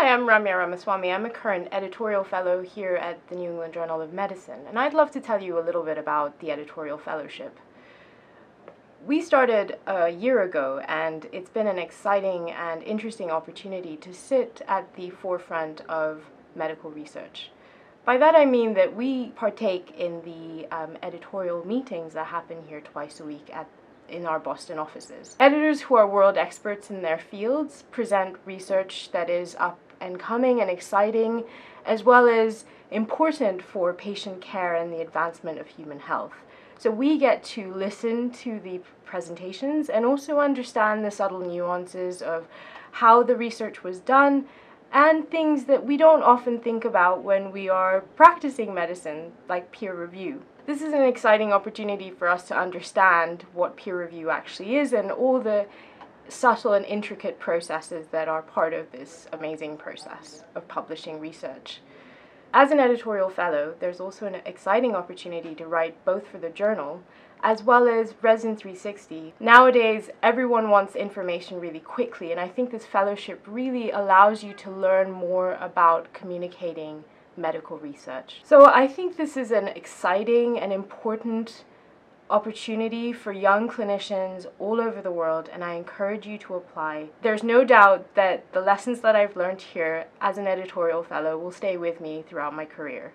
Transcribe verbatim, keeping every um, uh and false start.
Hi, I'm Ramya Ramaswami. I'm a current editorial fellow here at the New England Journal of Medicine, and I'd love to tell you a little bit about the editorial fellowship. We started a year ago, and it's been an exciting and interesting opportunity to sit at the forefront of medical research. By that I mean that we partake in the um, editorial meetings that happen here twice a week at in our Boston offices. Editors who are world experts in their fields present research that is up and coming and exciting, as well as important for patient care and the advancement of human health. So we get to listen to the presentations and also understand the subtle nuances of how the research was done and things that we don't often think about when we are practicing medicine, like peer review. This is an exciting opportunity for us to understand what peer review actually is and all the subtle and intricate processes that are part of this amazing process of publishing research. As an editorial fellow, there's also an exciting opportunity to write both for the journal as well as Resident three sixty. Nowadays, everyone wants information really quickly, and I think this fellowship really allows you to learn more about communicating medical research. So I think this is an exciting and important opportunity for young clinicians all over the world, and I encourage you to apply. There's no doubt that the lessons that I've learned here as an editorial fellow will stay with me throughout my career.